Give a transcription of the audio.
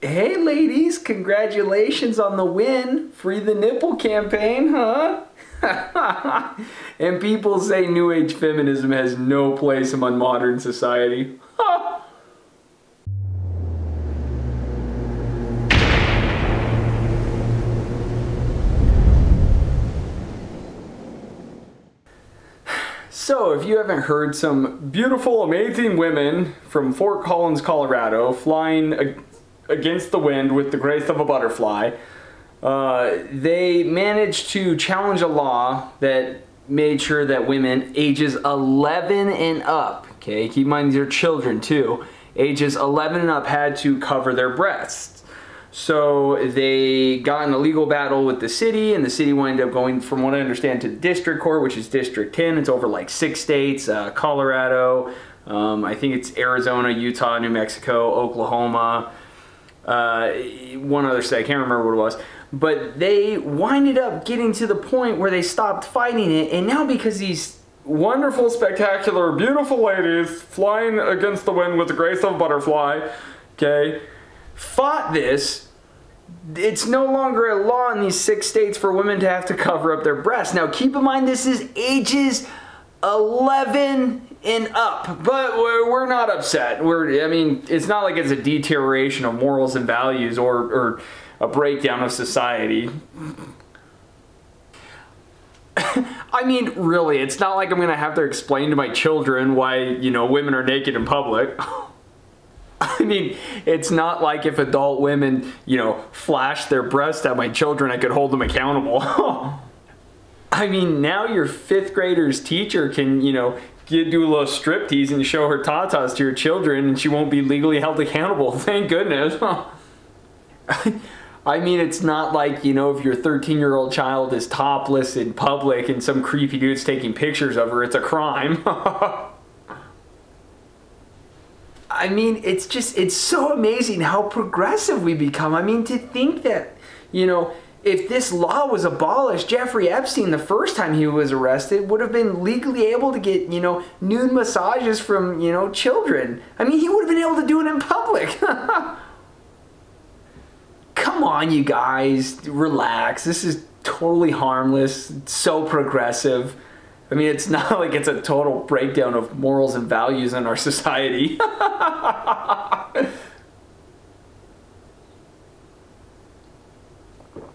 Hey ladies, congratulations on the win. Free the nipple campaign, huh? And people say New Age feminism has no place among modern society. So, if you haven't heard, some beautiful, amazing women from Fort Collins, Colorado, flying against the wind with the grace of a butterfly, they managed to challenge a law that made sure that women ages 11 and up, okay, keep in mind these are children too, ages 11 and up had to cover their breasts. So they got in a legal battle with the city, and the city wound up going, from what I understand, to the district court, which is District 10. It's over like 6 states, Colorado, I think it's Arizona, Utah, New Mexico, Oklahoma, one other state, I can't remember what it was, but they winded up getting to the point where they stopped fighting it, and now because these wonderful, spectacular, beautiful ladies flying against the wind with the grace of a butterfly, okay, fought this, it's no longer a law in these 6 states for women to have to cover up their breasts. Now keep in mind this is ages 11 and up, but we're not upset. I mean, it's not like it's a deterioration of morals and values or a breakdown of society. I mean, really, it's not like I'm gonna have to explain to my children why, you know, women are naked in public. I mean, it's not like if adult women, you know, flash their breasts at my children, I could hold them accountable. I mean, now your 5th grader's teacher can, you know, do a little striptease and show her tatas to your children, and she won't be legally held accountable. Thank goodness. I mean, it's not like, you know, if your 13-year-old child is topless in public and some creepy dude's taking pictures of her, it's a crime. I mean, it's just, it's so amazing how progressive we become. I mean, to think that, you know, if this law was abolished, Jeffrey Epstein, the first time he was arrested, would have been legally able to get, you know, nude massages from, you know, children. I mean, he would have been able to do it in public. Come on, you guys, relax. This is totally harmless, it's so progressive. I mean, it's not like it's a total breakdown of morals and values in our society.